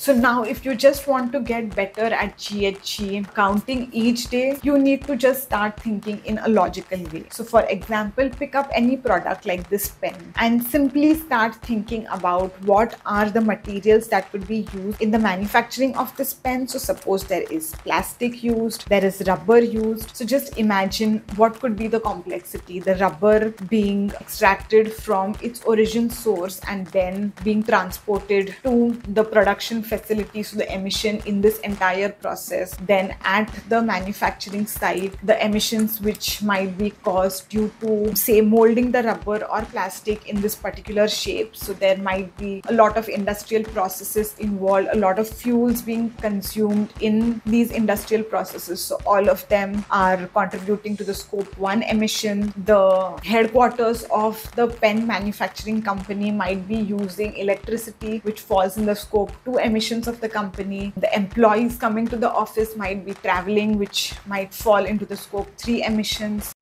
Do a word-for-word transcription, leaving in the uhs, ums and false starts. So now if you just want to get better at G H G, counting each day, you need to just start thinking in a logical way. So for example, pick up any product like this pen and simply start thinking about what are the materials that would be used in the manufacturing of this pen. So suppose there is plastic used, there is rubber used. So just imagine what could be the complexity, the rubber being extracted from its origin source and then being transported to the production facility, so the emission in this entire process, then at the manufacturing site, the emissions which might be caused due to, say, molding the rubber or plastic in this particular shape. So there might be a lot of industrial processes involved, a lot of fuels being consumed in these industrial processes. So all of them are contributing to the scope one emission. The headquarters of the pen manufacturing company might be using electricity, which falls in the scope two emissions of the company. The employees coming to the office might be traveling, which might fall into the scope three emissions.